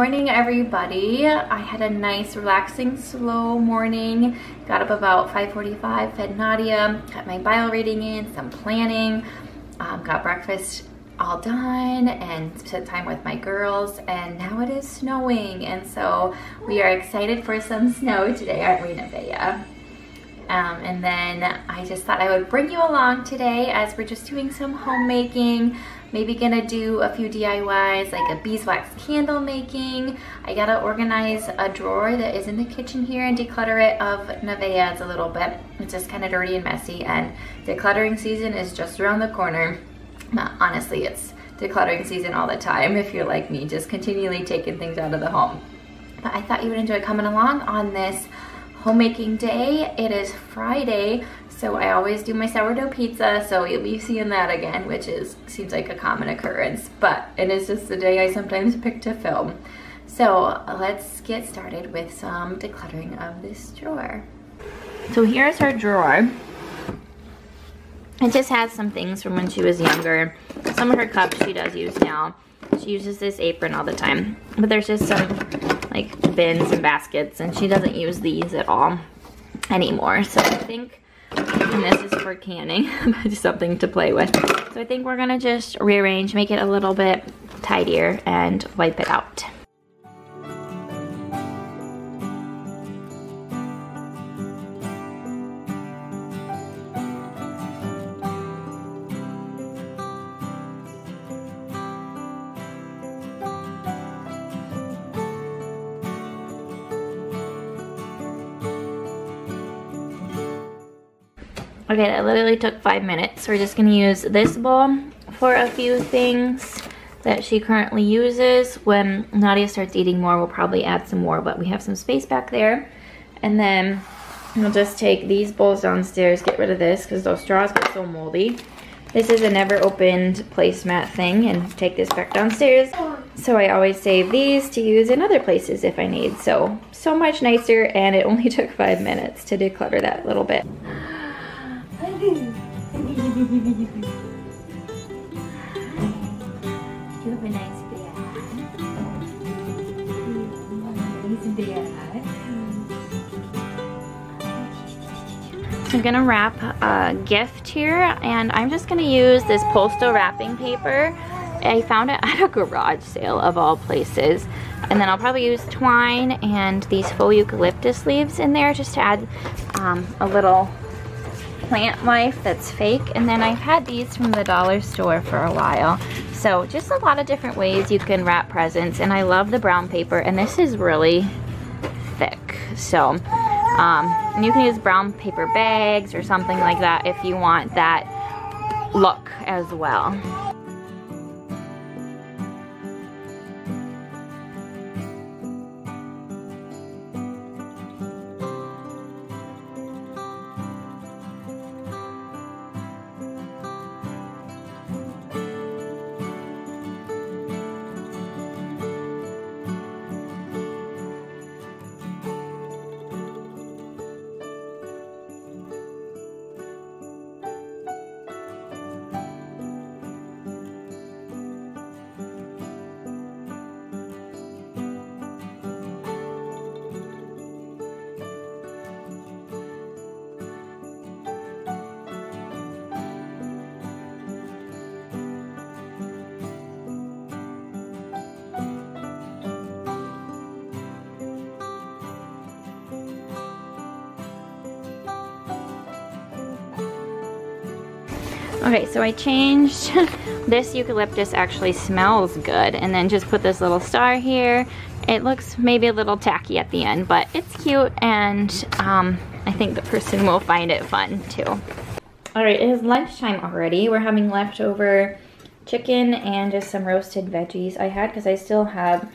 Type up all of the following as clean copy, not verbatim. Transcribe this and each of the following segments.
morning, everybody. I had a nice relaxing slow morning. Got up about 5:45, fed Nadia, got my bio reading in, some planning, got breakfast all done and spent time with my girls, and now it is snowing, and so we are excited for some snow today, aren't we, Nevaeh? And then I just thought I would bring you along today as we're just doing some homemaking, maybe gonna do a few DIYs like a beeswax candle making. I gotta organize a drawer that is in the kitchen here and declutter it of Nevaeh's a little bit. It's just kind of dirty and messy, and decluttering season is just around the corner. Honestly, it's decluttering season all the time if you're like me, just continually taking things out of the home. But I thought you would enjoy coming along on this homemaking day. It is Friday, so I always do my sourdough pizza, so you'll be seeing that again, which seems like a common occurrence, but it is just the day I sometimes pick to film. So let's get started with some decluttering of this drawer. So here's her drawer. It just has some things from when she was younger. Some of her cups she does use now. She uses this apron all the time, but there's just some like bins and baskets, and she doesn't use these at all anymore. So I think, and this is for canning, just something to play with. So I think we're gonna just rearrange, make it a little bit tidier, and wipe it out. Okay, that literally took 5 minutes. We're just gonna use this bowl for a few things that she currently uses. When Nadia starts eating more, we'll probably add some more, but we have some space back there. And then we'll just take these bowls downstairs, get rid of this, because those straws get so moldy. This is a never opened placemat thing, and take this back downstairs. So I always save these to use in other places if I need. So much nicer, and it only took 5 minutes to declutter that little bit. You have a nice bear. I'm gonna wrap a gift here, and I'm just gonna use this postal wrapping paper. I found it at a garage sale of all places. And then I'll probably use twine and these faux eucalyptus leaves in there just to add a little plant life that's fake. And then I've had these from the dollar store for a while, so just a lot of different ways you can wrap presents, and I love the brown paper, and this is really thick, so and you can use brown paper bags or something like that if you want that look as well. Okay, so I changed, this eucalyptus actually smells good, and then just put this little star here. It looks maybe a little tacky at the end, but it's cute, and I think the person will find it fun too. All right, it is lunchtime already. We're having leftover chicken and just some roasted veggies I had, because I still have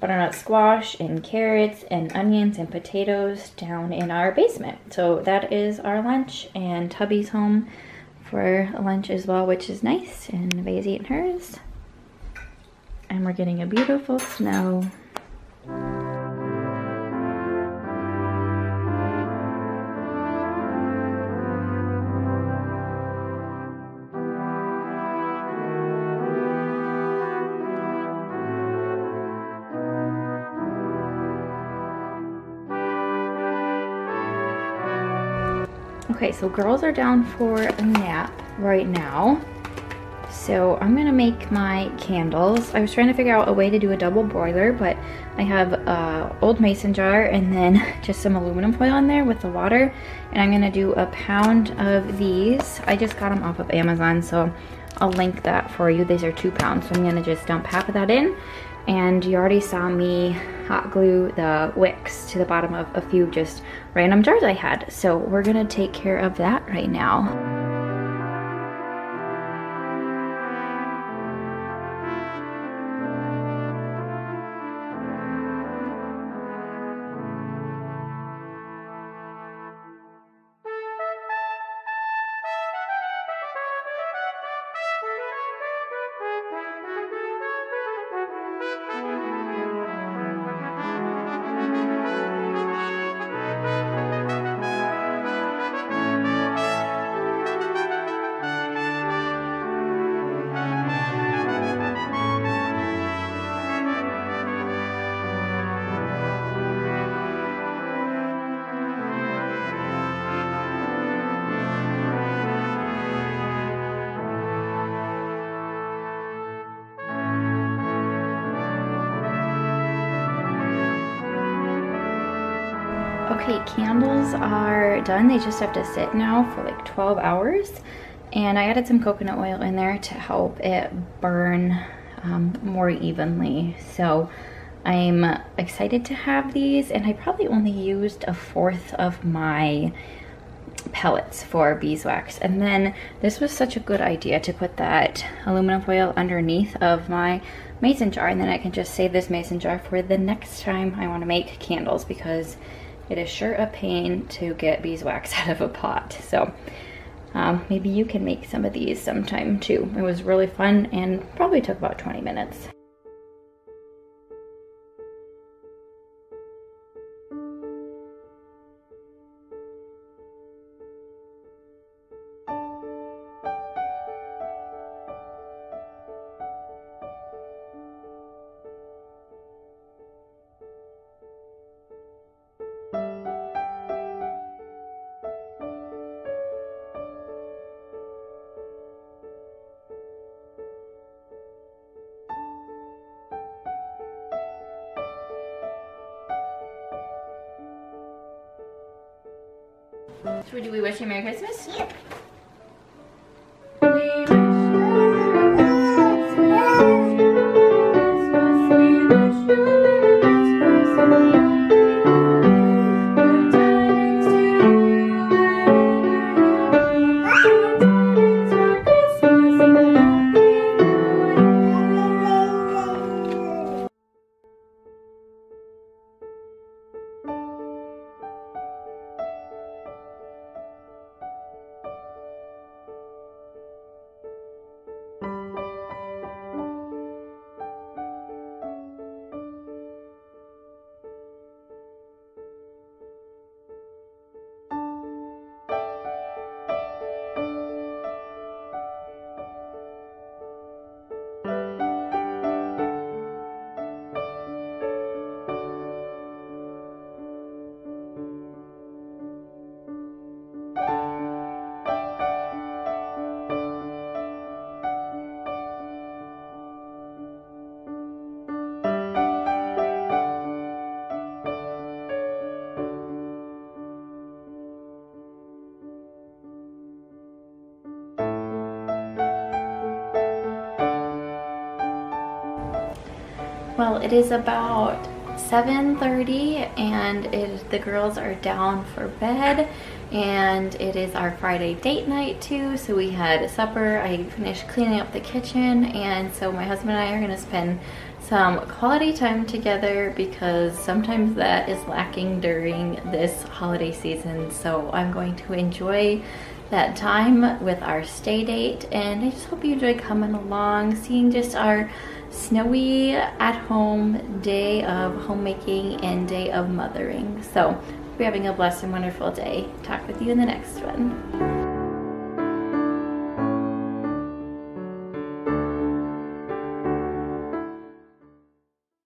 butternut squash and carrots and onions and potatoes down in our basement. So that is our lunch, and Tubby's home for lunch as well, which is nice, and Nevaeh's eating hers, and we're getting a beautiful snow. Okay, so girls are down for a nap right now. So I'm gonna make my candles. I was trying to figure out a way to do a double broiler, but I have an old mason jar and then just some aluminum foil in there with the water. And I'm gonna do a pound of these. I just got them off of Amazon, so I'll link that for you. These are 2 pounds, so I'm gonna just dump half of that in. And you already saw me hot glue the wicks to the bottom of a few just random jars I had. So we're gonna take care of that right now. Okay, candles are done. They just have to sit now for like 12 hours. And I added some coconut oil in there to help it burn more evenly. So I'm excited to have these, and I probably only used a fourth of my pellets for beeswax. And then this was such a good idea to put that aluminum foil underneath of my mason jar, and then I can just save this mason jar for the next time I want to make candles, because it is sure a pain to get beeswax out of a pot. So maybe you can make some of these sometime too. It was really fun and probably took about 20 minutes. So do we wish you Merry Christmas? Yep. Well, it is about 7:30 and the girls are down for bed, and it is our Friday date night too, so we had supper. I finished cleaning up the kitchen, and so my husband and I are gonna spend some quality time together, because sometimes that is lacking during this holiday season. So I'm going to enjoy that time with our stay date, and I just hope you enjoy coming along, seeing just our snowy at home day of homemaking and day of mothering. So we're having a blessed and wonderful day. Talk with you in the next one.